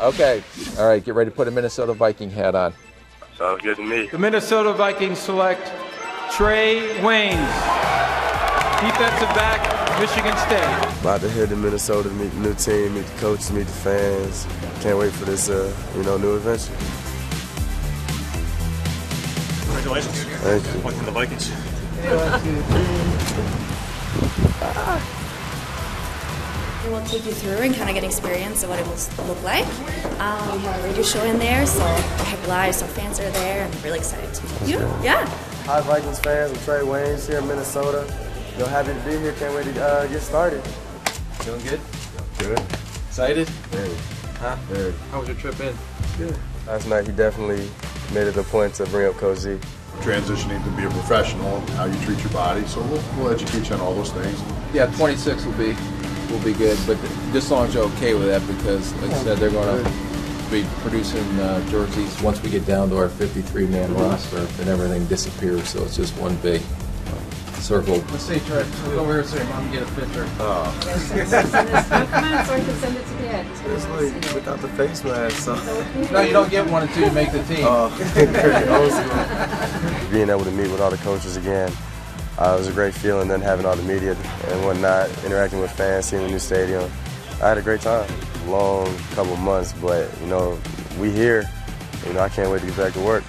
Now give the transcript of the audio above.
Okay. All right, get ready to put a Minnesota Viking hat on. Sounds good to me. The Minnesota Vikings select Trae Waynes, defensive back, Michigan State. About to hear the Minnesota, meet the new team, meet the coach, meet the fans. Can't wait for this, new adventure. Congratulations. Thank you. Welcome to the Vikings. We'll take you through and kind of get experience of what it will look like. We have a radio show in there, so we have live, so fans are there. I'm really excited to meet you. Yeah. Hi, Vikings fans. I'm Trae Waynes here in Minnesota. So happy to be here, can't wait to get started. Feeling good? Good. Excited? Very. Huh? Very. How was your trip in? Good. Last night he definitely made it a point to bring up Coach Z. Transitioning to be a professional, how you treat your body, so we'll educate you on all those things. Yeah, 26 will be good, but just as long as you're okay with that, because like I said, they're going to be producing jerseys. Once we get down to our 53-man roster, and everything disappears, so it's just one big circle. Let's say Trey. Go over here and say, Mom, get a picture. Oh. Come on, so I can send it to Dad. It's like without the face mask. So. No, you don't get one until you make the team. Being able to meet with all the coaches again, it was a great feeling. Then having all the media and whatnot, interacting with fans, seeing the new stadium. I had a great time. Long couple months, but we here. I can't wait to get back to work.